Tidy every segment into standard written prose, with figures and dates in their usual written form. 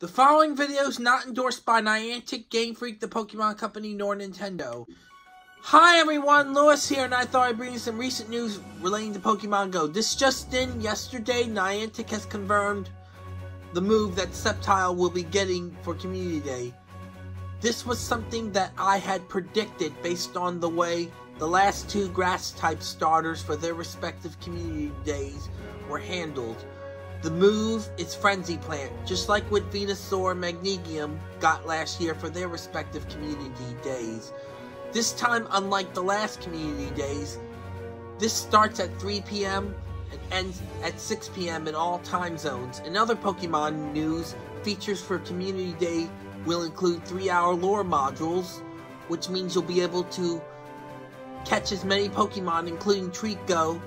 The following video is not endorsed by Niantic, Game Freak, The Pokemon Company, nor Nintendo. Hi everyone, Lewis here, and I thought I'd bring you some recent news relating to Pokemon Go. This just in, yesterday, Niantic has confirmed the move that Sceptile will be getting for Community Day. This was something that I had predicted based on the way the last two Grass-type starters for their respective Community Days were handled. The move is Frenzy Plant, just like what Venusaur and Magnezone got last year for their respective Community Days. This time, unlike the last Community Days, this starts at 3 p.m. and ends at 6 p.m. in all time zones. In other Pokemon news, features for Community Day will include 3-hour lore modules, which means you'll be able to catch as many Pokemon, including Treecko.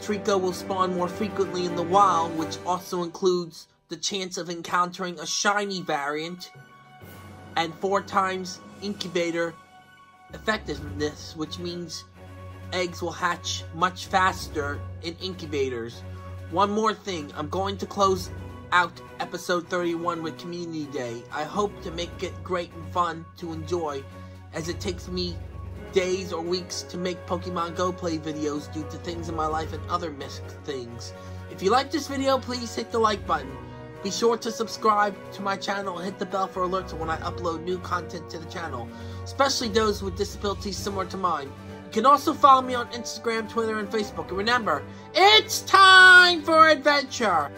Treecko will spawn more frequently in the wild, which also includes the chance of encountering a shiny variant and 4 times incubator effectiveness, which means eggs will hatch much faster in incubators. One more thing, I'm going to close out episode 31 with Community Day. I hope to make it great and fun to enjoy, as it takes me days or weeks to make Pokemon Go play videos due to things in my life and other missed things. If you like this video, please hit the like button. Be sure to subscribe to my channel and hit the bell for alerts when I upload new content to the channel, especially those with disabilities similar to mine. You can also follow me on Instagram, Twitter, and Facebook. And remember, it's time for adventure!